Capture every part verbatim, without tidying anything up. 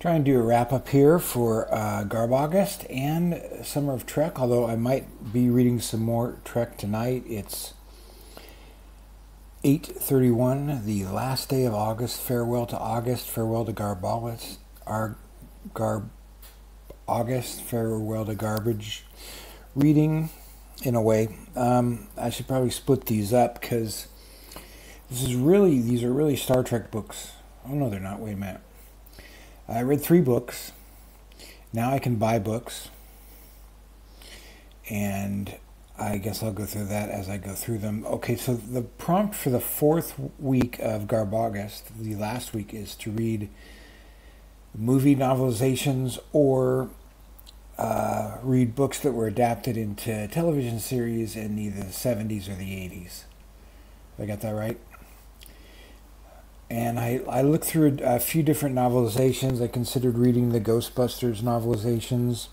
Try and do a wrap up here for uh, Garb August and Summer of Trek, although I might be reading some more Trek tonight. It's eight thirty-one, the last day of August. Farewell to August, farewell to Garb August, our Garb August, farewell to garbage reading, in a way. Um, I should probably split these up because this is really, these are really Star Trek books. Oh no, they're not. Wait a minute. I read three books. Now I can buy books. And I guess I'll go through that as I go through them. Okay, so the prompt for the fourth week of Garb August, the last week, is to read movie novelizations or uh, read books that were adapted into television series in either the seventies or the eighties. Did I get that right? And I, I looked through a few different novelizations. I considered reading the Ghostbusters novelizations.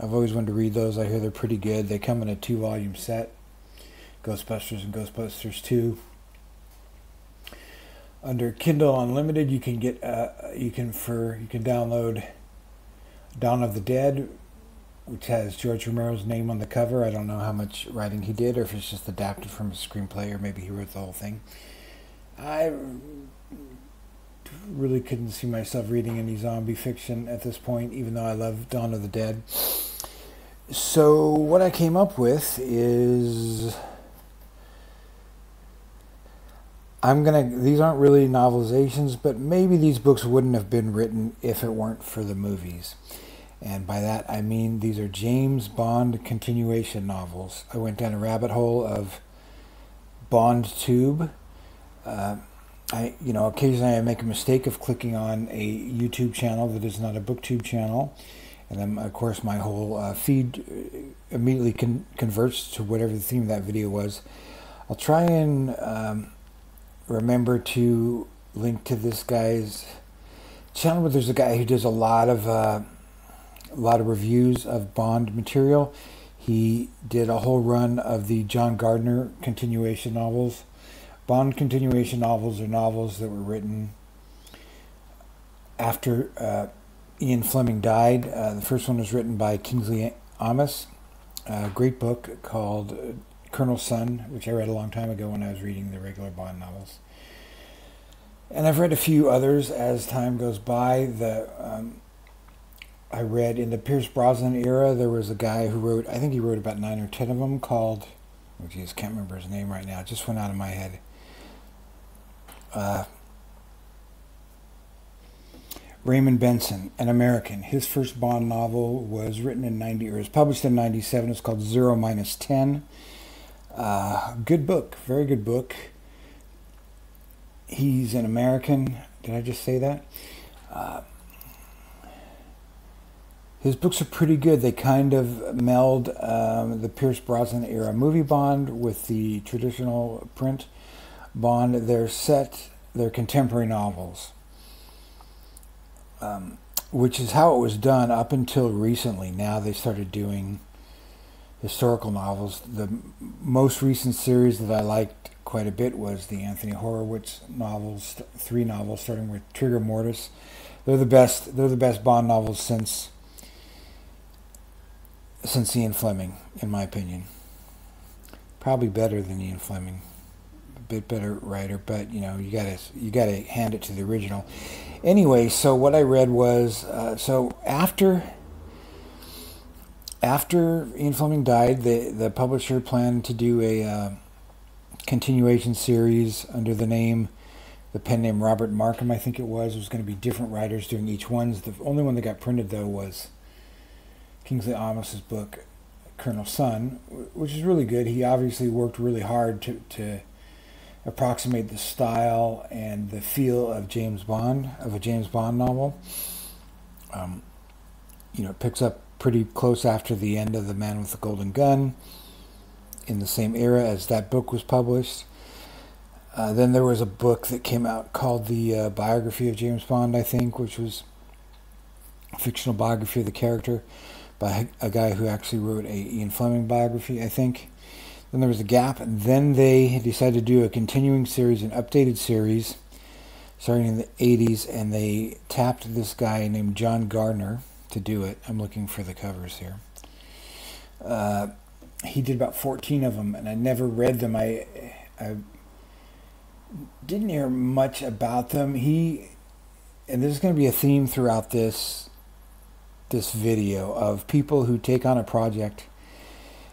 I've always wanted to read those. I hear they're pretty good. They come in a two-volume set, Ghostbusters and Ghostbusters two. Under Kindle Unlimited, you can get uh, you can for you can download Dawn of the Dead, which has George Romero's name on the cover. I don't know how much writing he did, or if it's just adapted from a screenplay, or maybe he wrote the whole thing. I really couldn't see myself reading any zombie fiction at this point, even though I love Dawn of the Dead. So what I came up with is, I'm gonna, these aren't really novelizations, but maybe these books wouldn't have been written if it weren't for the movies. And by that I mean these are James Bond continuation novels. I went down a rabbit hole of BondTube. Uh, I, you know, occasionally I make a mistake of clicking on a YouTube channel that is not a BookTube channel, and then of course my whole uh, feed immediately con converts to whatever the theme of that video was. I'll try and um, remember to link to this guy's channel, but there's a guy who does a lot of uh, a lot of reviews of Bond material. He did a whole run of the John Gardner continuation novels. Bond continuation novels are novels that were written after uh, Ian Fleming died. Uh, the first one was written by Kingsley Amis, a great book called Colonel Sun, which I read a long time ago when I was reading the regular Bond novels. And I've read a few others as time goes by. The um, I read in the Pierce Brosnan era, there was a guy who wrote, I think he wrote about nine or ten of them, called, oh geez, can't remember his name right now, it just went out of my head. Uh, Raymond Benson, an American. His first Bond novel was written in ninety, or was published in ninety-seven. It's called Zero Minus Ten. Uh, good book, very good book. He's an American. Did I just say that? Uh, his books are pretty good. They kind of meld um, the Pierce Brosnan era movie Bond with the traditional print Bond. They're set, they're contemporary novels, um, which is how it was done up until recently. Now they started doing historical novels. The most recent series that I liked quite a bit was the Anthony Horowitz novels, three novels starting with Trigger Mortis. They're the best. They're the best Bond novels since since Ian Fleming, in my opinion. Probably better than Ian Fleming. Bit better writer, but you know, you gotta you gotta hand it to the original. Anyway, so what I read was uh, so after after Ian Fleming died, the the publisher planned to do a uh, continuation series under the name, the pen name Robert Markham, I think it was. It was going to be different writers doing each one's. The only one that got printed though was Kingsley Amis's book Colonel Sun, which is really good. He obviously worked really hard to to approximate the style and the feel of James Bond, of a James Bond novel. Um, you know, it picks up pretty close after the end of The Man with the Golden Gun, in the same era as that book was published. Uh, then there was a book that came out called The uh, Biography of James Bond, I think, which was a fictional biography of the character by a guy who actually wrote a Ian Fleming biography, I think. Then there was a gap, and then they decided to do a continuing series, an updated series, starting in the eighties, and they tapped this guy named John Gardner to do it. I'm looking for the covers here. Uh, he did about fourteen of them, and I never read them. I, I didn't hear much about them. He, and there's going to be a theme throughout this, this video of people who take on a project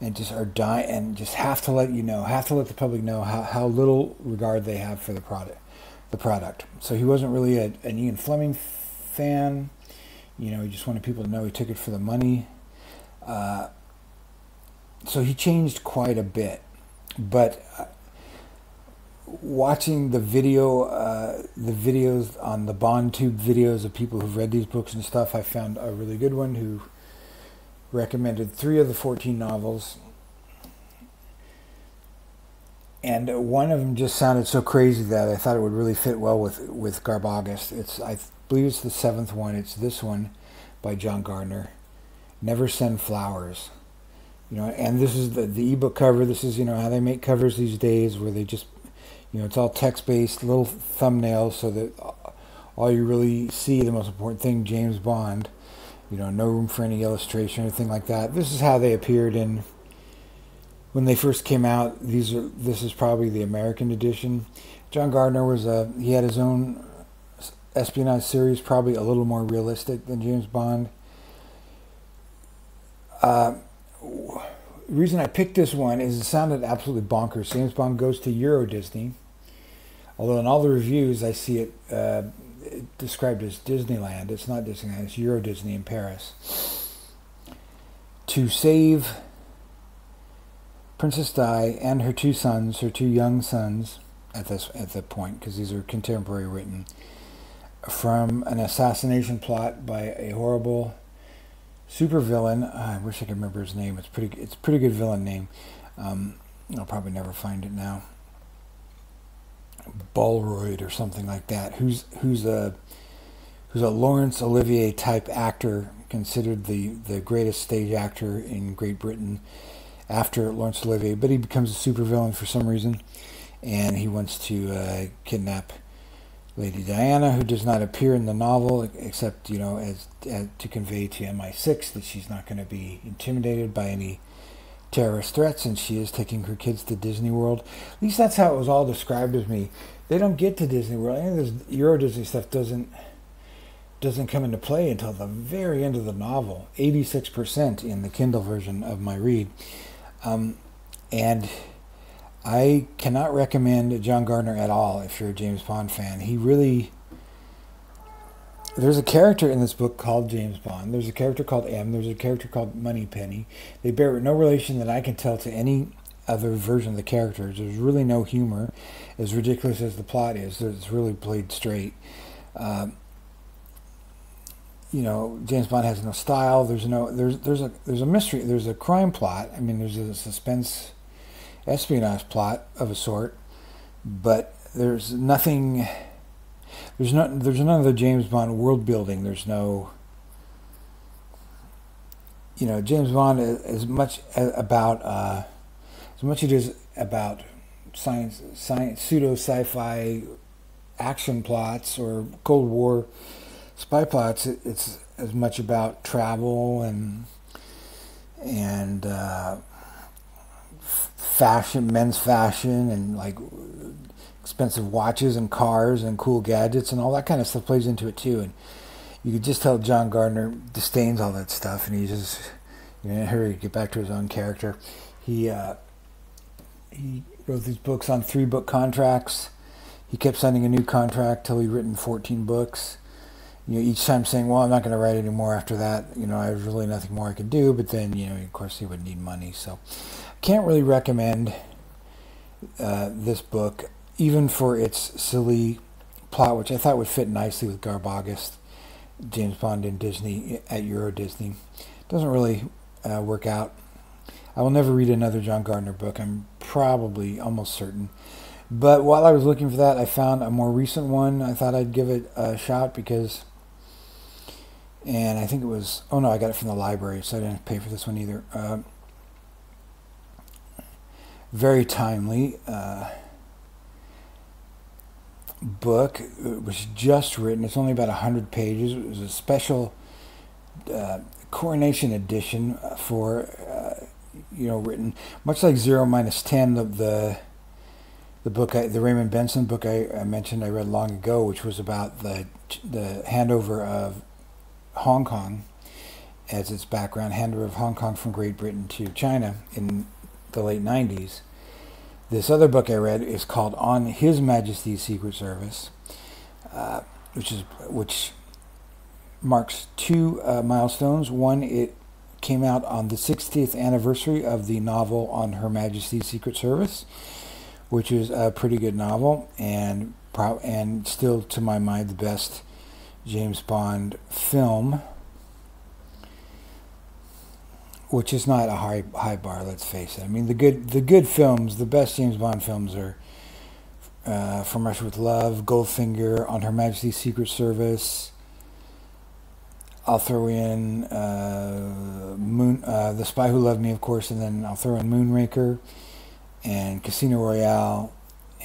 and just are dying and just have to let you know, have to let the public know how, how little regard they have for the product. The product. So he wasn't really a, an Ian Fleming fan. You know, he just wanted people to know he took it for the money. Uh, so he changed quite a bit. But watching the video, uh, the videos on the BondTube videos of people who've read these books and stuff, I found a really good one who recommended three of the fourteen novels. And one of them just sounded so crazy that I thought it would really fit well with, with Garb August. It's, I believe it's the seventh one. It's this one by John Gardner, Never Send Flowers. You know, and this is the, the ebook cover. This is, you know, how they make covers these days, where they just, you know, it's all text-based, little thumbnails, so that all you really see, the most important thing, James Bond. You know, no room for any illustration or anything like that. This is how they appeared in... When they first came out, these are. This is probably the American edition. John Gardner was a. He had his own espionage series, probably a little more realistic than James Bond. Uh, the reason I picked this one is it sounded absolutely bonkers. James Bond goes to Euro Disney, although in all the reviews I see it uh, described as Disneyland. It's not Disneyland. It's Euro Disney in Paris. To save Princess Di and her two sons, her two young sons, at this at the point, because these are contemporary written, from an assassination plot by a horrible supervillain. Oh, I wish I could remember his name. It's pretty. It's a pretty good villain name. Um, I'll probably never find it now. Balroid or something like that. Who's who's a who's a Laurence Olivier type actor, considered the the greatest stage actor in Great Britain, after Laurence Olivier, but he becomes a supervillain for some reason, and he wants to uh, kidnap Lady Diana, who does not appear in the novel, except, you know, as, as to convey to M I six that she's not going to be intimidated by any terrorist threats, and she is taking her kids to Disney World. At least that's how it was all described to me. They don't get to Disney World. Any of this Euro Disney stuff doesn't doesn't come into play until the very end of the novel, eighty-six percent in the Kindle version of my read. Um, and I cannot recommend John Gardner at all if you're a James Bond fan. He really... There's a character in this book called James Bond. There's a character called M. There's a character called Moneypenny. They bear no relation that I can tell to any other version of the characters. There's really no humor. As ridiculous as the plot is, it's really played straight. Um, you know, James Bond has no style. There's no, there's, there's a, there's a mystery. There's a crime plot. I mean, there's a suspense espionage plot of a sort, but there's nothing, there's not, there's none of the James Bond world building. There's no, you know, James Bond is as much about, uh, as much it is about science, science, pseudo sci-fi action plots or Cold War spy plots. It's as much about travel and and uh, fashion, men's fashion, and like expensive watches and cars and cool gadgets and all that kind of stuff plays into it too. And you could just tell John Gardner disdains all that stuff, and he's just, you know, in a hurry to get back to his own character. He uh, he wrote these books on three book contracts. He kept signing a new contract till he'd written fourteen books. You know, each time saying, well, I'm not going to write any more after that. You know, there's really nothing more I could do. But then, you know, of course, he would need money. So I can't really recommend uh, this book, even for its silly plot, which I thought would fit nicely with Garb August, James Bond in Disney, at Euro Disney. Doesn't really uh, work out. I will never read another John Gardner book. I'm probably almost certain. But while I was looking for that, I found a more recent one. I thought I'd give it a shot because... And I think it was, oh no, I got it from the library, so I didn't pay for this one either. Uh, very timely. Uh, book. It was just written. It's only about one hundred pages. It was a special uh, coronation edition for, uh, you know, written much like Zero Minus Ten, the the, the book, I, the Raymond Benson book I, I mentioned I read long ago, which was about the the handover of Hong Kong as its background, handover of Hong Kong from Great Britain to China in the late nineties. This other book I read is called On His Majesty's Secret Service, uh, which is which marks two uh, milestones. One, it came out on the sixtieth anniversary of the novel On Her Majesty's Secret Service, which is a pretty good novel and pro and still, to my mind, the best James Bond film, which is not a high high bar, let's face it. I mean, the good the good films, the best James Bond films are uh, From Russia with Love, Goldfinger, On Her Majesty's Secret Service. I'll throw in uh, Moon, uh, The Spy Who Loved Me, of course, and then I'll throw in Moonraker and Casino Royale,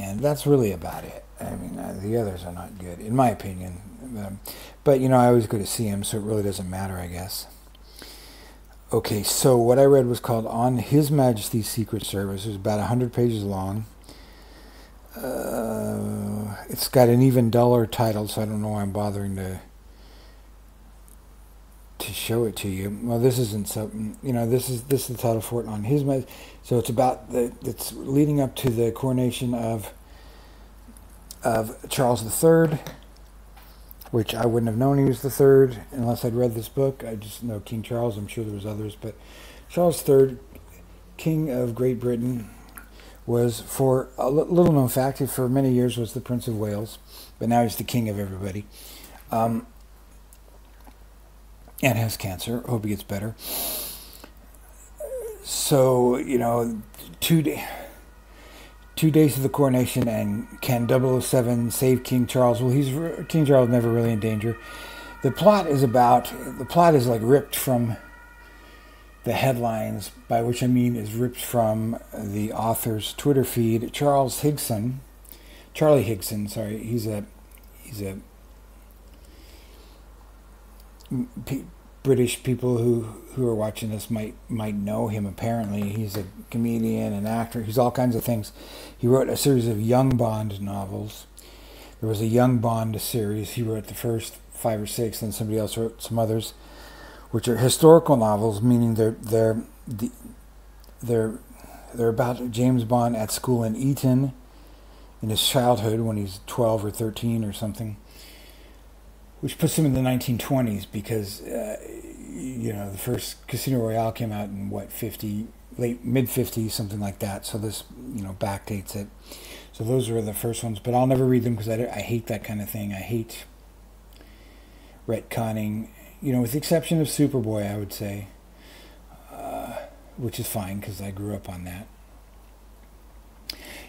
and that's really about it. I mean, uh, the others are not good, in my opinion. Um, but, you know, I always go to see him, so it really doesn't matter, I guess. Okay, so what I read was called On His Majesty's Secret Service. It was about one hundred pages long. Uh, it's got an even duller title, so I don't know why I'm bothering to to show it to you. Well, this isn't something, you know, this is this is the title for it, On His Majesty. So it's about, the it's leading up to the coronation of, of Charles the Third, which I wouldn't have known he was the third unless I'd read this book. I just know King Charles. I'm sure there was others, but Charles the Third, King of Great Britain, was, for a little known fact, for many years was the Prince of Wales, but now he's the king of everybody, um, and has cancer. Hope he gets better. So, you know, two days... Two days of the coronation, and can double oh seven save King Charles? Well, he's King Charles never really in danger. The plot is about, the plot is like ripped from the headlines, by which I mean is ripped from the author's Twitter feed. Charles Higson, Charlie Higson, sorry, he's a he's a P British people who who are watching this might might know him. Apparently, he's a comedian, an actor. He's all kinds of things. He wrote a series of Young Bond novels. There was a Young Bond series. He wrote the first five or six, and somebody else wrote some others, which are historical novels, meaning they're they're they're they're about James Bond at school in Eton, in his childhood when he's twelve or thirteen or something, which puts him in the nineteen twenties because, uh, you know, the first Casino Royale came out in, what, fifty, late, mid fifties, something like that. So this, you know, backdates it. So those were the first ones. But I'll never read them because I, I hate that kind of thing. I hate retconning, you know, with the exception of Superboy, I would say, uh, which is fine because I grew up on that.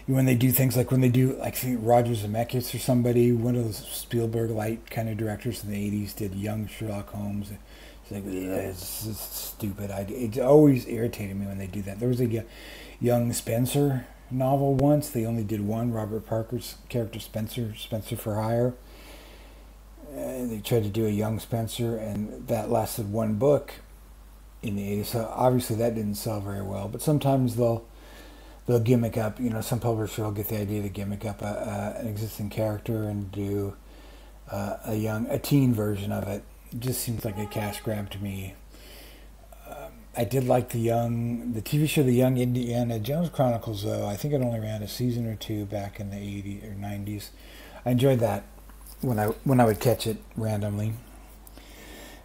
When they do things like when they do, like, I think Roger Zemeckis or somebody, one of those Spielberg-like kind of directors in the eighties did Young Sherlock Holmes. It's like, yeah, it's, it's stupid. I, it always irritated me when they do that. There was a Young Spencer novel once. They only did one, Robert Parker's character Spencer, Spencer for Hire. Uh, they tried to do a Young Spencer, and that lasted one book in the eighties. So obviously that didn't sell very well, but sometimes they'll, They'll gimmick up, you know, some publisher will get the idea to gimmick up a, a, an existing character and do uh, a young, a teen version of it. It just seems like a cash grab to me. Um, I did like the young, the T V show The Young Indiana Jones Chronicles, though. I think it only ran a season or two back in the eighties or nineties. I enjoyed that when I, when I would catch it randomly.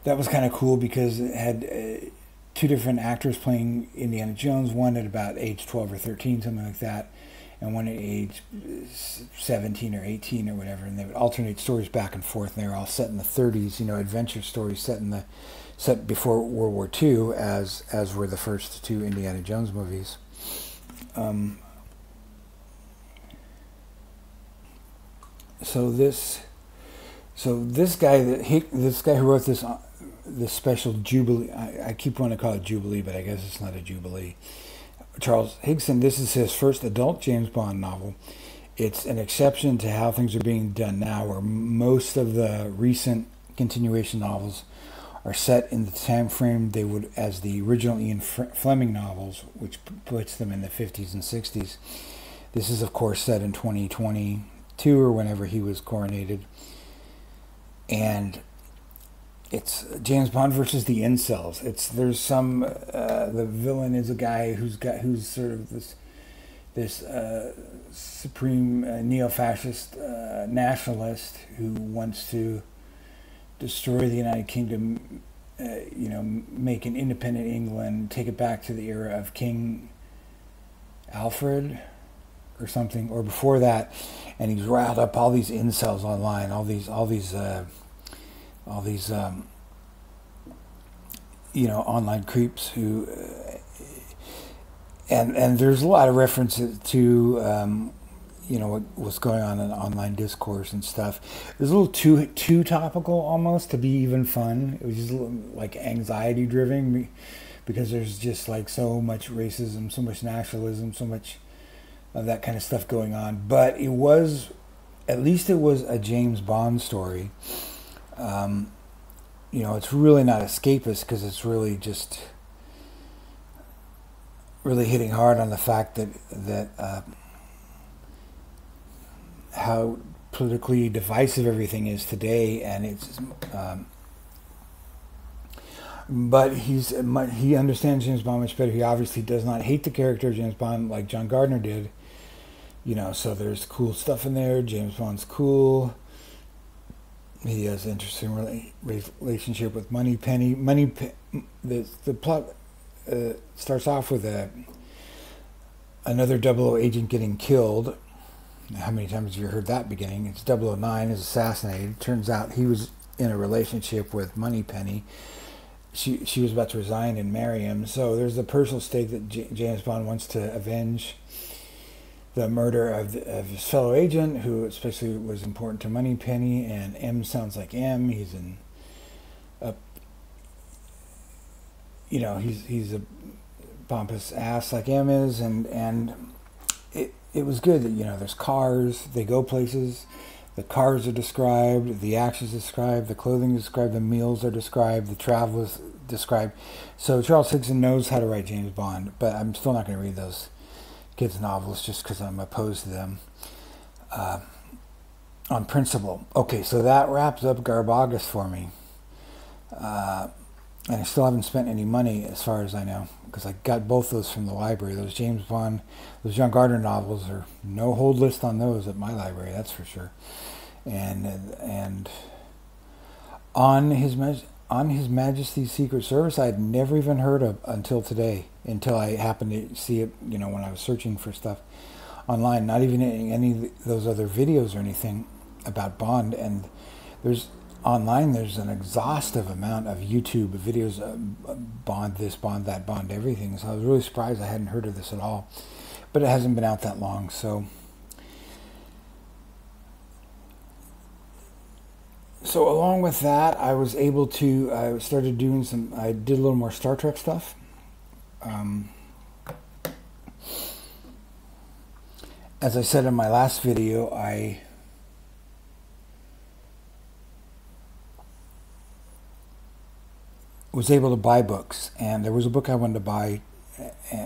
That was kind of cool because it had... Uh, two different actors playing Indiana Jones, one at about age twelve or thirteen, something like that, and one at age seventeen or eighteen or whatever, and they would alternate stories back and forth, and they were all set in the thirties, you know, adventure stories set in the set before World War Two, as as were the first two Indiana Jones movies. Um, so this so this guy that he, this guy who wrote this the special Jubilee, I, I keep wanting to call it Jubilee, but I guess it's not a Jubilee. Charles Higson, this is his first adult James Bond novel. it's an exception to how things are being done now, where most of the recent continuation novels are set in the time frame they would as the original Ian Fleming novels, which puts them in the fifties and sixties. This is, of course, set in twenty twenty-two or whenever he was coronated. And it's James Bond versus the incels. It's there's some uh, the villain is a guy who's got who's sort of this this uh, supreme uh, neo-fascist uh, nationalist who wants to destroy the United Kingdom, uh, you know, make an independent England, take it back to the era of King Alfred or something, or before that, and he's riled up all these incels online, all these, all these, uh, all these, um, you know, online creeps who, uh, and and there's a lot of references to, um, you know, what, what's going on in online discourse and stuff. It was a little too too topical almost to be even fun. It was just a little, like, anxiety driven, because there's just like so much racism, so much nationalism, so much of that kind of stuff going on. But it was, at least it was a James Bond story. Um, you know, it's really not escapist, because it's really just really hitting hard on the fact that that uh, how politically divisive everything is today, and it's. Um, But he's he understands James Bond much better. He obviously does not hate the character of James Bond like John Gardner did. You know, so there's cool stuff in there. James Bond's cool. He has an interesting relationship with Moneypenny. Money, the the plot uh, starts off with a another double O agent getting killed. How many times have you heard that beginning? It's double O nine is assassinated. Turns out he was in a relationship with Moneypenny. She, she was about to resign and marry him. So there's the personal stake that J James Bond wants to avenge the murder of, the, of his fellow agent, who especially was important to Moneypenny. And M sounds like M. He's an up, you know, he's he's a pompous ass like M is, and and it it was good that, you know, there's cars, they go places. The cars are described, the actions are described, the clothing is described, the meals are described, the travel is described. So Charles Higson knows how to write James Bond, but I'm still not going to read those kids' novels just because I'm opposed to them uh, on principle. Okay, so that wraps up Garb August for me. Uh, and I still haven't spent any money as far as I know, because I got both those from the library. Those James Bond, those John Gardner novels, are no hold list on those at my library, that's for sure. And and on his on His Majesty's Secret Service, I had never even heard of until today, until I happened to see it, you know, when I was searching for stuff online. Not even any of those other videos or anything about Bond. And there's. Online, there's an exhaustive amount of YouTube videos, uh, Bond this, Bond that, Bond everything. So I was really surprised I hadn't heard of this at all. But it hasn't been out that long, so... So along with that, I was able to... I started doing some... I did a little more Star Trek stuff. Um, as I said in my last video, I... was able to buy books, and there was a book I wanted to buy uh,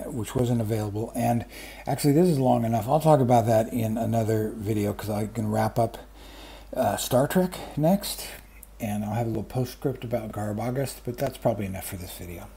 which wasn't available. And actually, this is long enough. I'll talk about that in another video, because I can wrap up uh, Star Trek next, and I'll have a little postscript about Garb August, but that's probably enough for this video.